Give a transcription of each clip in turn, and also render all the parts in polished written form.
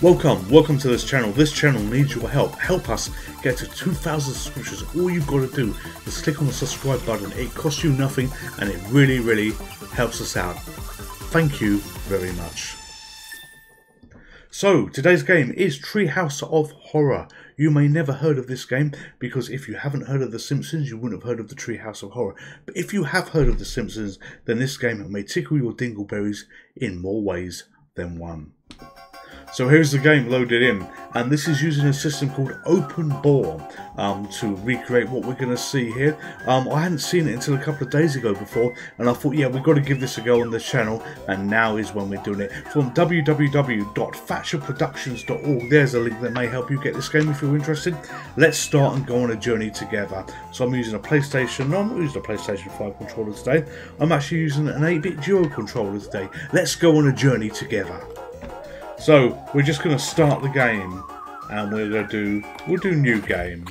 Welcome to this channel. This channel needs your help. Help us get to 2,000 subscriptions. All you've got to do is click on the subscribe button. It costs you nothing and it really, really helps us out. Thank you very much. So, today's game is Treehouse of Horror. You may never heard of this game, because if you haven't heard of The Simpsons, you wouldn't have heard of the Treehouse of Horror. But if you have heard of The Simpsons, then this game may tickle your dingleberries in more ways than one. So here's the game loaded in, and this is using a system called OpenBor to recreate what we're going to see here. I hadn't seen it until a couple of days ago before, and I thought, yeah, we've got to give this a go on the channel, and now is when we're doing it. From www.thatcherproductions.org, there's a link that may help you get this game if you're interested. Let's start and go on a journey together. So I'm using a PlayStation, no, I'm not using a PlayStation 5 controller today. I'm actually using an 8-bit Duo controller today. Let's go on a journey together. So we're just going to start the game, and we're going to do, we'll do new game.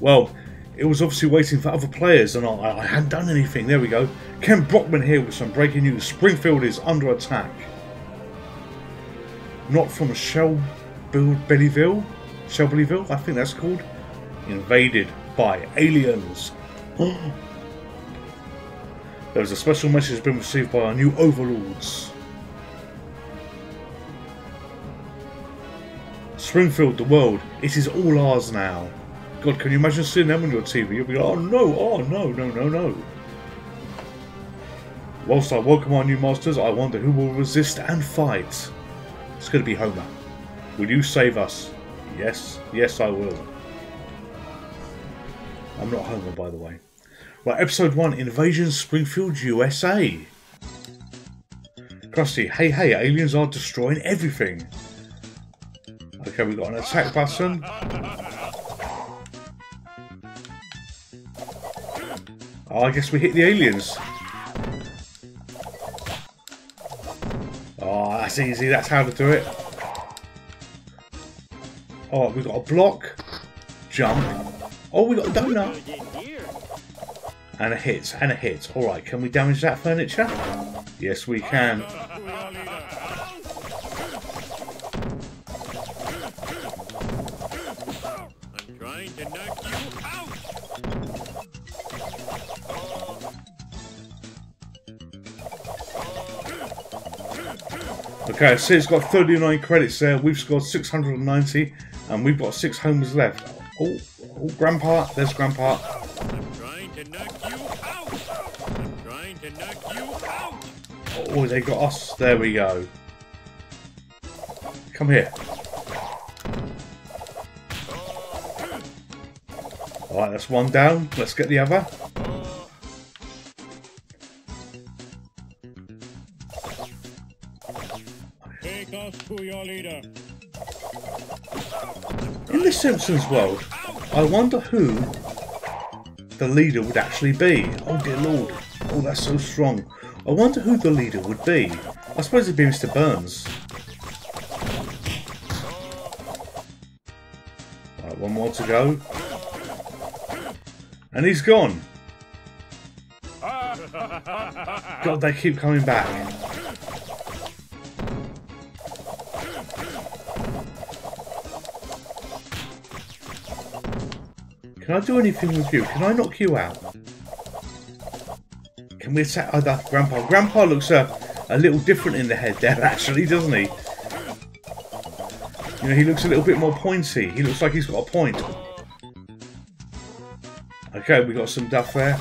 Well, it was obviously waiting for other players, and I hadn't done anything. There we go. Ken Brockman here with some breaking news. Springfield is under attack. Not from Shelbyville, I think that's called. Invaded by aliens. There was a special message being received by our new overlords. Springfield, the world, it is all ours now. God, can you imagine seeing them on your TV? You'll be like, oh no, no. Whilst I welcome our new masters, I wonder who will resist and fight. It's going to be Homer. Will you save us? Yes, yes I will. I'm not Homer, by the way. Right, episode 1, Invasion Springfield, USA. Krusty, hey, aliens are destroying everything. Okay, we've got an attack button. Oh, I guess we hit the aliens. Oh, that's easy. That's how to do it. Oh, we've got a block. Jump. Oh, we got a donut. And a hit. And a hit. Alright, can we damage that furniture? Yes, we can. I'm trying to knock you out. Okay, so it's got 39 credits there. We've scored 690, and we've got 6 homers left. Oh, Grandpa, there's Grandpa. I'm trying to knock you out. I'm trying to knock you out. Oh, they got us. There we go. Come here. All right, that's one down. Let's get the other. In the Simpsons world, I wonder who the leader would actually be. Oh dear lord, oh that's so strong. I wonder who the leader would be. I suppose it'd be Mr. Burns. Right, one more to go. And he's gone. God, they keep coming back. Can I do anything with you? Can I knock you out? Can we attack other Grandpa? Grandpa looks a little different in the head there, actually, doesn't he? You know, he looks a little bit more pointy. He looks like he's got a point. Okay, we got some Duff there.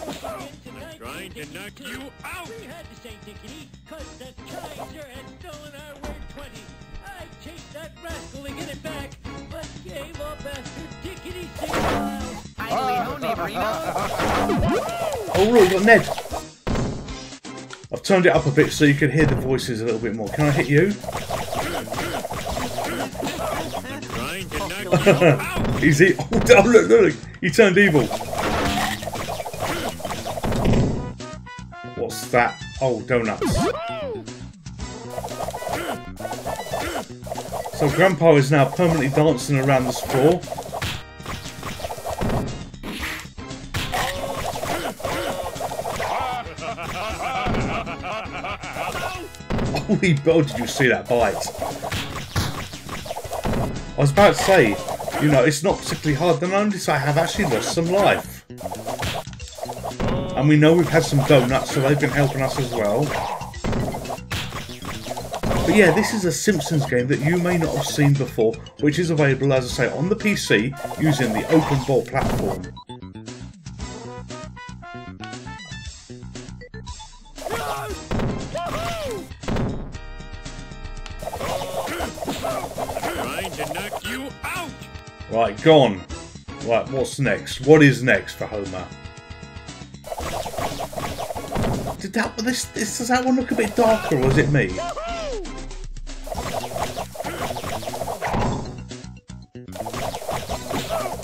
I'm trying to knock you out. We had to say dickity, because the Kaiser had stolen our word 20. I chased that rascal and get it back. Oh, look, we've got Ned. I've turned it up a bit so you can hear the voices a little bit more. Can I hit you? Is he? Oh, look, look, he turned evil. that? Oh, donuts. So Grandpa is now permanently dancing around the straw. Holy bell, did you see that bite? I was about to say, you know, it's not particularly hard. Then notice I have actually lost some life. And we know we've had some donuts, so they've been helping us as well. But yeah, this is a Simpsons game that you may not have seen before, which is available, as I say, on the PC using the OpenBor platform. Right, gone. Right, what's next? What is next for Homer? Did that does that one look a bit darker, or is it me?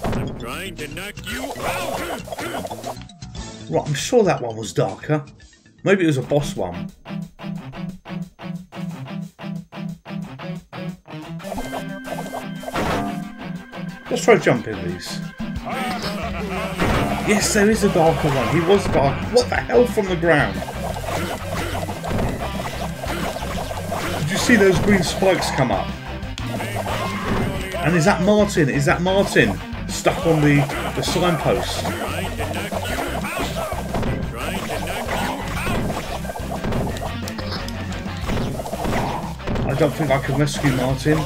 I'm trying to knock you out. Right, I'm sure that one was darker. Maybe it was a boss one. Let's try jumping these. Yes, there is a darker one. He was dark. What the hell from the ground? Did you see those green spikes come up? And is that Martin? Is that Martin stuck on the signpost? I don't think I can rescue Martin.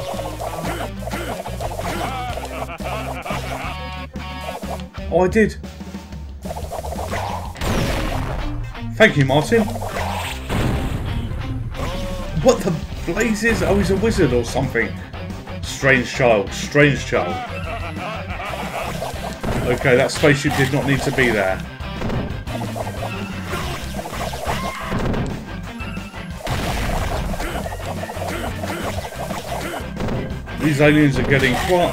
Oh, I did. Thank you, Martin. What the blazes? Oh, he's a wizard or something. Strange child. Strange child. Okay, that spaceship did not need to be there. These aliens are getting quite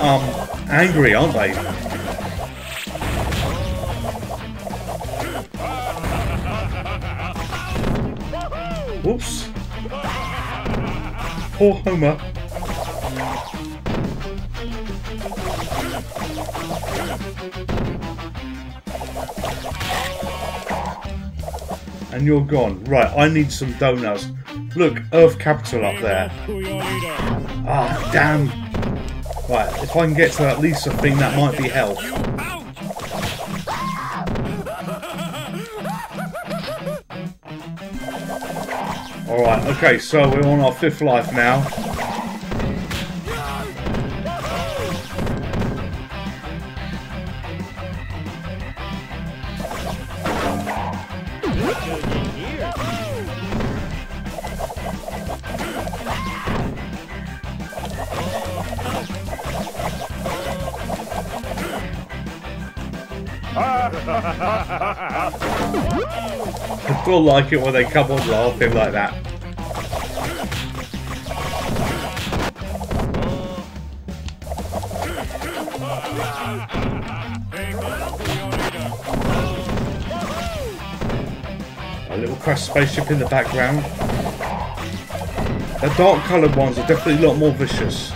angry, aren't they? Whoops. Poor Homer. And you're gone. Right, I need some donuts. Look, Earth Capital up there. Ah, damn. Right, if I can get to that Lisa thing, that might be hell. Alright, okay, so we're on our fifth life now. I feel like it when they come on laughing like that. A little crashed spaceship in the background. The dark coloured ones are definitely a lot more vicious.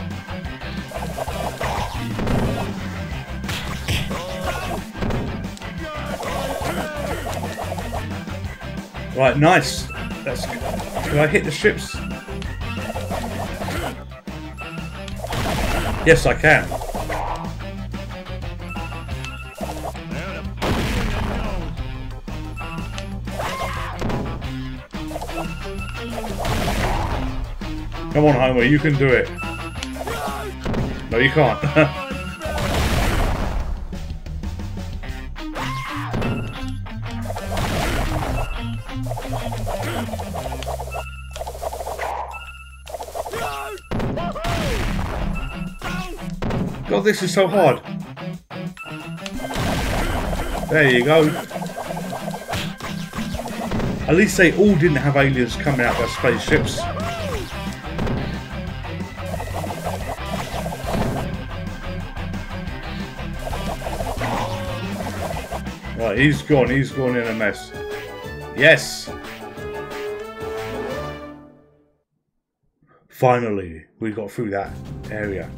Right, nice. That's good. Can I hit the ships? Yes, I can. Come on, Homer, you can do it. No, you can't. God, this is so hard. There you go. At least they all didn't have aliens coming out of their spaceships. Right, he's gone in a mess. Yes! Finally, we got through that area.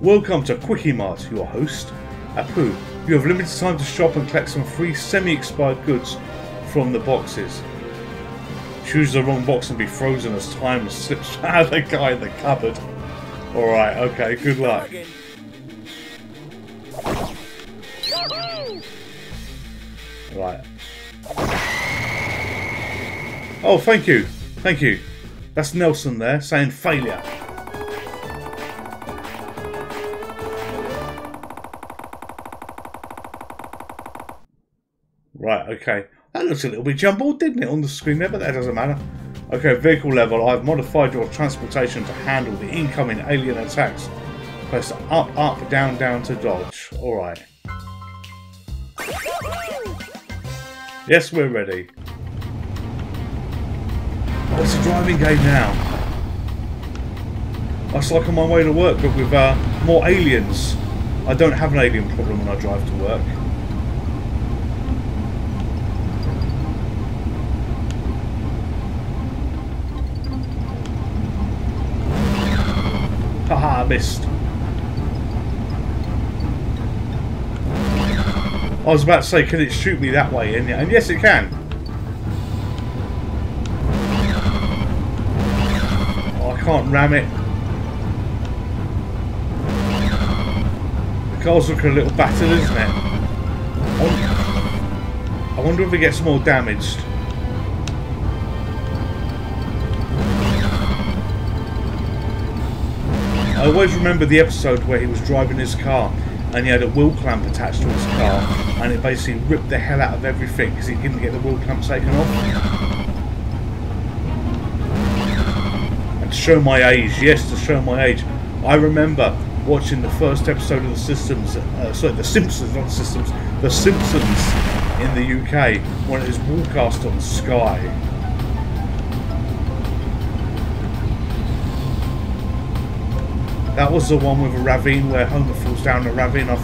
Welcome to Quickie Mart, your host, Apu. You have limited time to shop and collect some free semi-expired goods from the boxes. Choose the wrong box and be frozen as time slips out of the guy in the cupboard. Alright, okay, good luck. Right. Oh, thank you. Thank you. That's Nelson there, saying failure. Right, okay. That looks a little bit jumbled, didn't it, on the screen there, but that doesn't matter. Okay, vehicle level. I've modified your transportation to handle the incoming alien attacks. Press up, up, down, down to dodge. Alright. Yes, we're ready. Oh, it's a driving game now. It's like on my way to work, but with more aliens. I don't have an alien problem when I drive to work. Haha, I missed. I was about to say, can it shoot me that way? And yes, it can. Oh, I can't ram it. The car's looking a little battered, isn't it? I wonder if it gets more damaged. I always remember the episode where he was driving his car and he had a wheel clamp attached to his car and it basically ripped the hell out of everything because he couldn't get the wheel clamp taken off. And to show my age, yes, to show my age, I remember watching the first episode of The Simpsons in the UK when it was broadcast on Sky. That was the one with a ravine where Homer falls down the ravine, I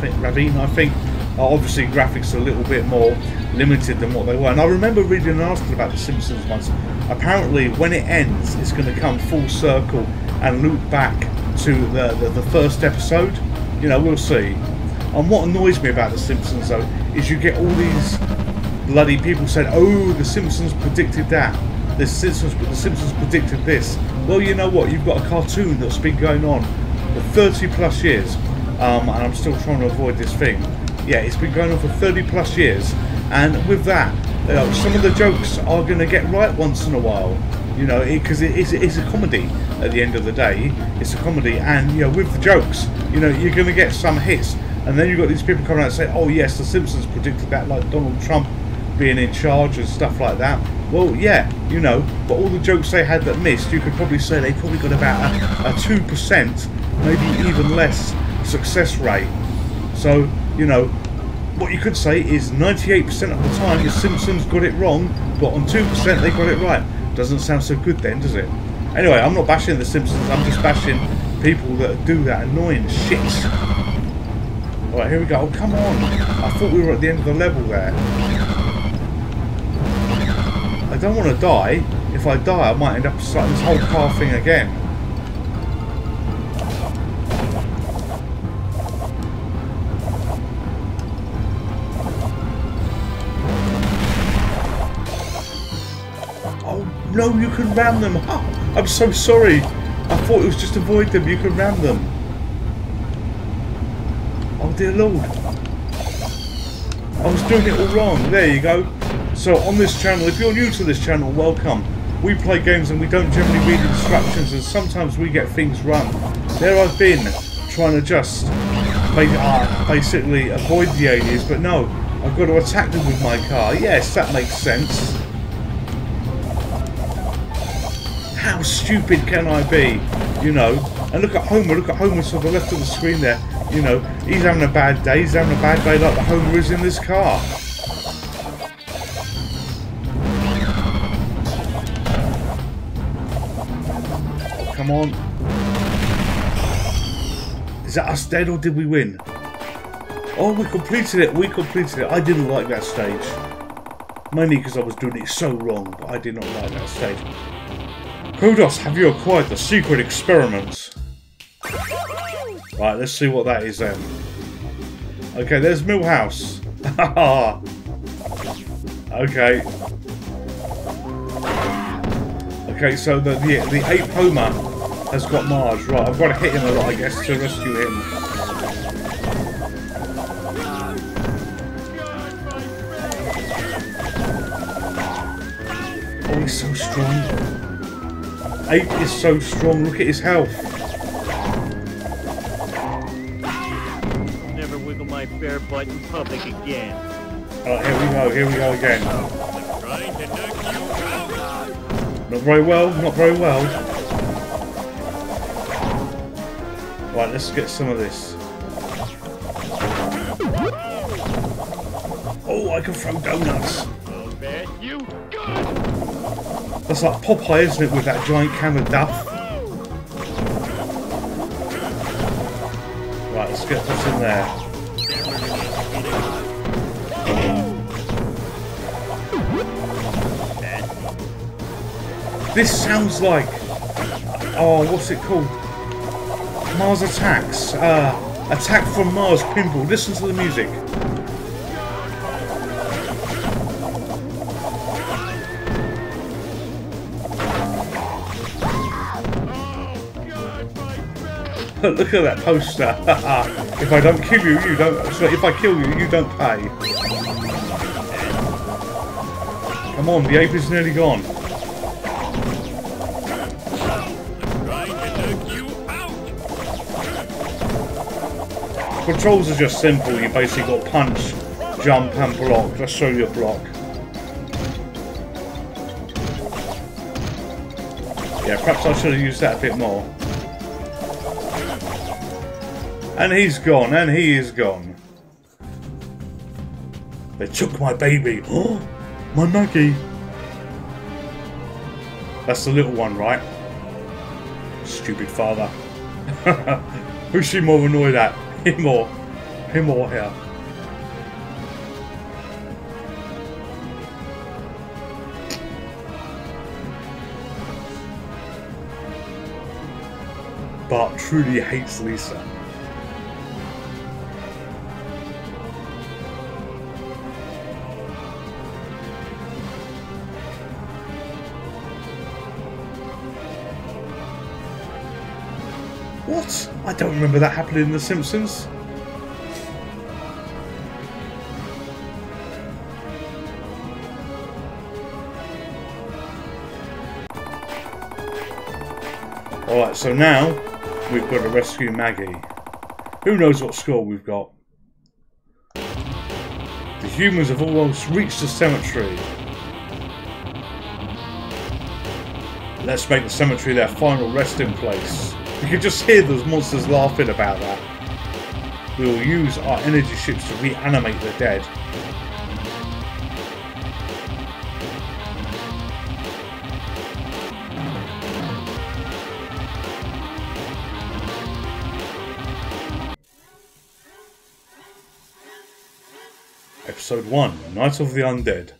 think. Obviously graphics are a little bit more limited than what they were. And I remember reading an article about The Simpsons once. Apparently when it ends, it's going to come full circle and loop back to the first episode. You know, we'll see. And what annoys me about The Simpsons though, is you get all these bloody people saying, oh, The Simpsons predicted that. The Simpsons predicted this. Well, you know what? You've got a cartoon that's been going on for 30 plus years, and I'm still trying to avoid this thing. Yeah, it's been going on for 30 plus years, and with that, some of the jokes are going to get right once in a while, you know, because it's a comedy at the end of the day. It's a comedy, and you know, with the jokes, you know, you're going to get some hits, and then you've got these people coming out and say, oh yes, The Simpsons predicted that, like Donald Trump being in charge and stuff like that. Well, yeah, you know, but all the jokes they had that missed, you could probably say they probably got about a 2%. Maybe even less success rate. So, you know, what you could say is 98% of the time the Simpsons got it wrong, but on 2% they got it right. Doesn't sound so good then, does it? Anyway, I'm not bashing the Simpsons, I'm just bashing people that do that annoying shit. Alright, here we go. Oh, come on. I thought we were at the end of the level there. I don't want to die. If I die, I might end up starting this whole car thing again. No, you can ram them. Oh, I'm so sorry. I thought it was just avoid them. You can ram them. Oh dear Lord. I was doing it all wrong. There you go. So on this channel, if you're new to this channel, welcome. We play games and we don't generally read instructions and sometimes we get things wrong. There I've been trying to just basically avoid the aliens, but no, I've got to attack them with my car. Yes, that makes sense. How stupid can I be, you know? And look at Homer to the left of the screen there, you know, he's having a bad day, like the Homer is in this car. Oh, come on. Is that us dead or did we win? Oh, we completed it, I didn't like that stage. Mainly because I was doing it so wrong, but I did not like that stage. Who does have you acquired the secret experiment? Right, let's see what that is then. Okay, there's Milhouse. Okay. Okay, so the ape Homer has got Marge. Right, I've got to hit him a lot, I guess, to rescue him. Oh, he's so strong. Ape is so strong. Look at his health. My bare butt in public again. Oh, here we go again. Not very well, not very well. Right, let's get some of this. Oh, I can throw donuts. That's like Popeye, isn't it, with that giant can of Duff? Right, let's get what's in there. This sounds like, oh, what's it called? Mars Attacks. Attack from Mars Pinball. Listen to the music. Look at that poster. If I don't kill you, you don't. So if I kill you, you don't pay. Come on, the ape is nearly gone. Controls are just simple. You basically got punch, jump, and block. Just show your block. Yeah, perhaps I should have used that a bit more. And he's gone, and he is gone. They took my baby. Oh, my Maggie. That's the little one, right? Stupid father. Who's she more annoyed at? Him or her. Bart truly hates Lisa. What? I don't remember that happening in The Simpsons. Alright, so now we've got to rescue Maggie. Who knows what score we've got? The humans have almost reached the cemetery. Let's make the cemetery their final resting place. You can just hear those monsters laughing about that. We will use our energy ships to reanimate the dead. Episode 1, Night of the Undead.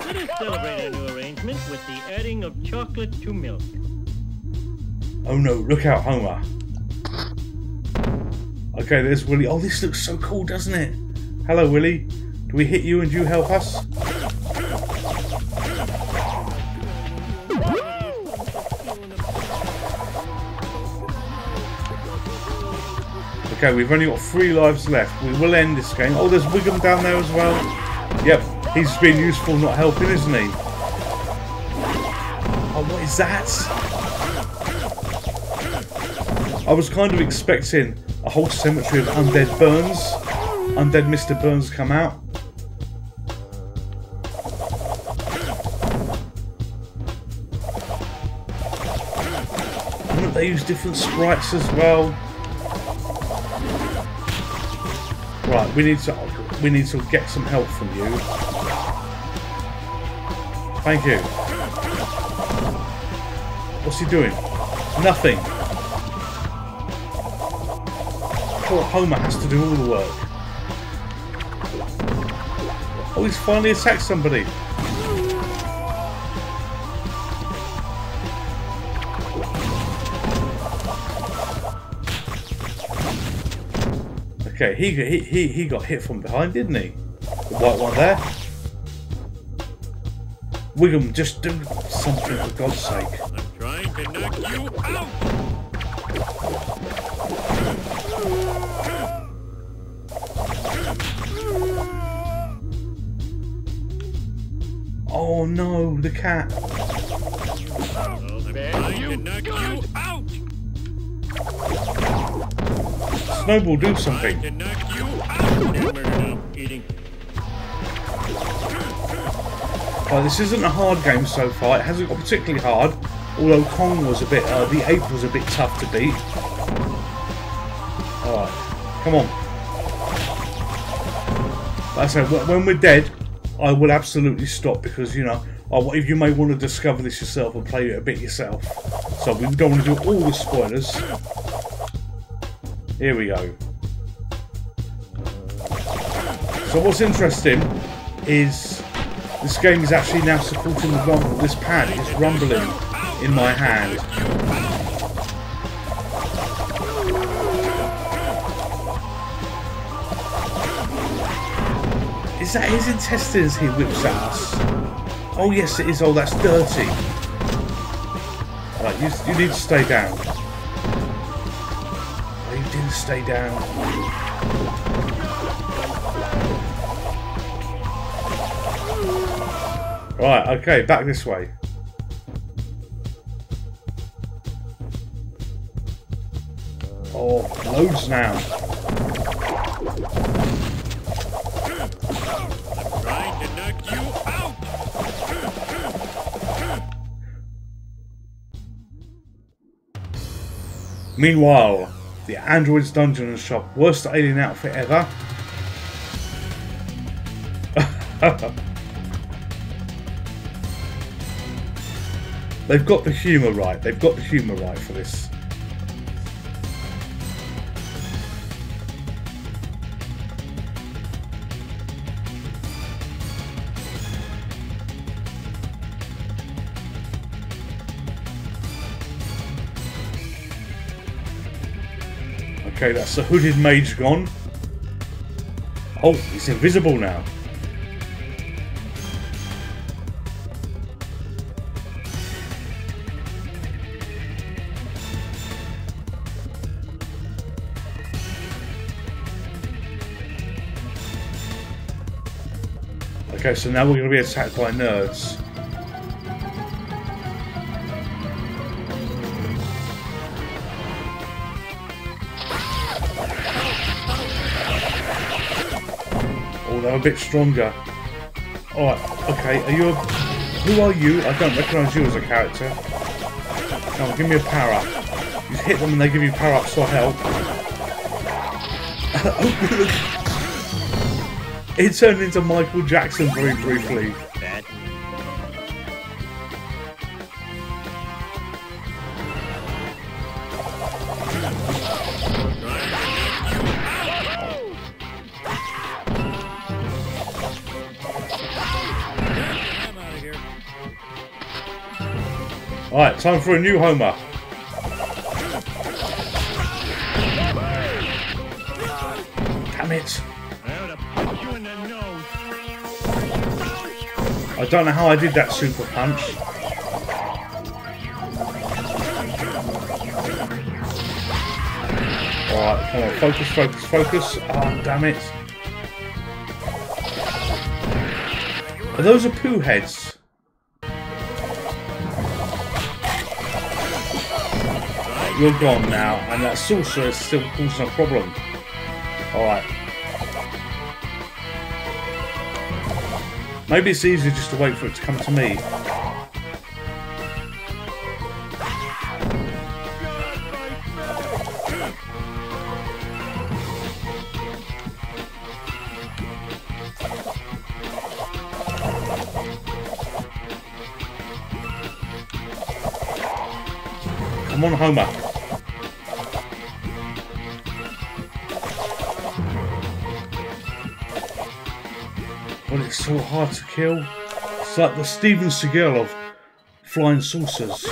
Let us celebrate our new arrangement with the adding of chocolate to milk. Oh no, look out, Homer. Okay, there's Willy. Oh, this looks so cool, doesn't it? Hello, Willy. Do we hit you and you help us? Okay, we've only got 3 lives left. We will end this game. Oh, there's Wiggum down there as well. Yep, he's been useful not helping, isn't he? Oh, what is that? I was kind of expecting a whole cemetery of undead Burns. Undead Mr. Burns come out. Wouldn't they use different sprites as well? Right, we need to get some help from you. Thank you. What's he doing? Nothing. Homer has to do all the work. Oh, he's finally attacked somebody. Okay, he got hit from behind, didn't he? The white one there. Wiggum, just do something for God's sake. I'm trying to knock you out. Oh no, the cat. I'm trying to knock you out. Snowball, do something. I'm trying to knock you out. Well, this isn't a hard game so far. It hasn't got particularly hard, although Kong was a bit, the ape was a bit tough to beat. Alright, come on. Like I said, when we're dead, I will absolutely stop because, you know, you may want to discover this yourself and play it a bit yourself. So we don't want to do all the spoilers. Here we go. So what's interesting is... this game is actually now supporting the rumble. This pad is rumbling in my hand. Is that his intestines he whips at us? Oh yes it is. Oh, that's dirty. Right, you need to stay down. Oh, you do stay down. Right, okay, back this way. Oh, loads now. I'm trying to knock you out. Meanwhile, the Androids Dungeon and Shop, worst alien outfit ever. They've got the humour right. They've got the humour right for this. Okay, that's the hooded mage gone. Oh, it's invisible now. Okay, so now we're going to be attacked by nerds. Oh, they're a bit stronger. Alright, okay, are you a... who are you? I don't recognise you as a character. Come on, give me a power-up. You hit them and they give you power-ups for help. Oh, look! It turned into Michael Jackson very briefly. Alright, time for a new Homer. Damn it. I don't know how I did that super punch. Alright, come on, focus, focus, focus. Oh, damn it. Are those Apu heads? Right, you're gone now, and that sorcerer is still causing a problem. Alright. Maybe it's easier just to wait for it to come to me. Come on, Homer. So hard to kill. It's like the Steven Seagal of flying saucers.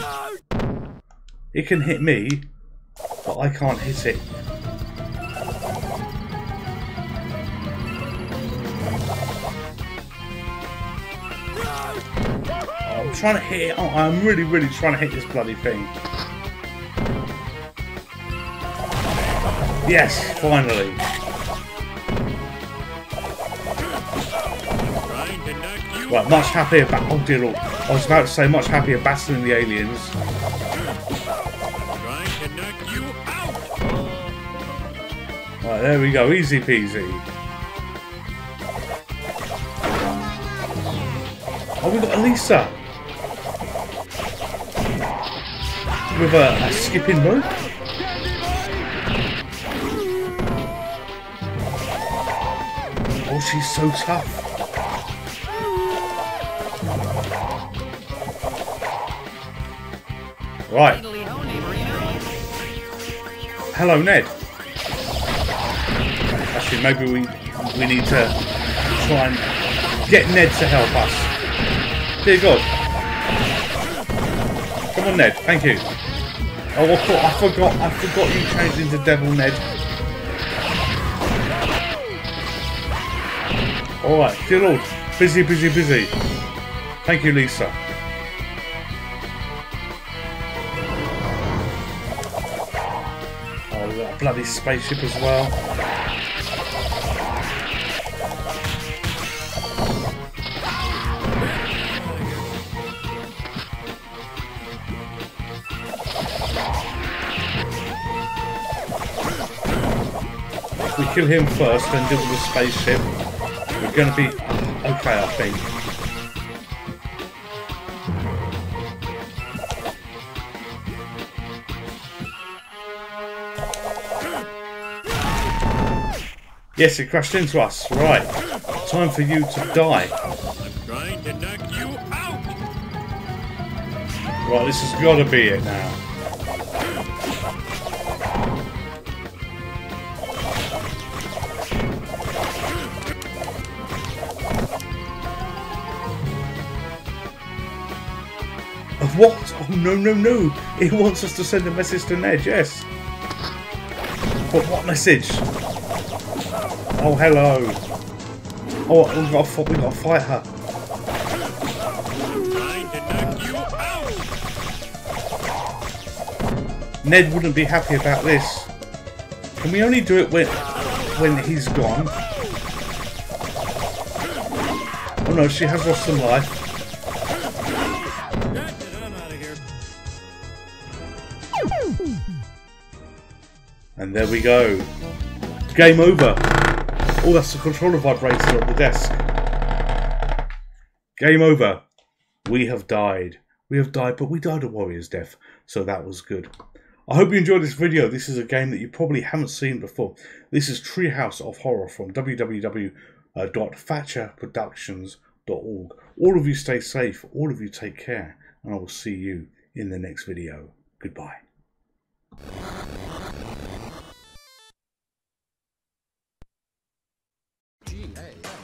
It can hit me, but I can't hit it. I'm trying to hit it. Oh, I'm really, really trying to hit this bloody thing. Yes, finally. Right, much happier. Oh dear Lord. I was about to say much happier battling the aliens. Right, there we go. Easy peasy. Oh, we've got a Lisa. With a skipping rope. Oh, she's so tough. Right. Hello, Ned. Actually, maybe we need to try and get Ned to help us. Dear God. Come on, Ned. Thank you. Oh, I forgot you changed into Devil Ned. All right, dear Lord. Busy, busy, busy. Thank you, Lisa. Bloody spaceship as well. If we kill him first, then deal with the spaceship, we're going to be okay, I think. Yes, it crashed into us. Right. Time for you to die. I'm trying to knock you out. Right, this has got to be it now. What? Oh, no, no, no. It wants us to send a message to Ned, yes. But what message? Oh, hello. Oh, we've got to fight her. Ned wouldn't be happy about this. Can we only do it when he's gone? Oh no, she has lost some life. And there we go. Game over. Oh, that's the controller vibrator on the desk. Game over. We have died. We have died, but we died a warrior's death, so that was good. I hope you enjoyed this video. This is a game that you probably haven't seen before. This is Treehouse of Horror from www.thatcherproductions.org. All of you stay safe. All of you take care. And I will see you in the next video. Goodbye. Hey.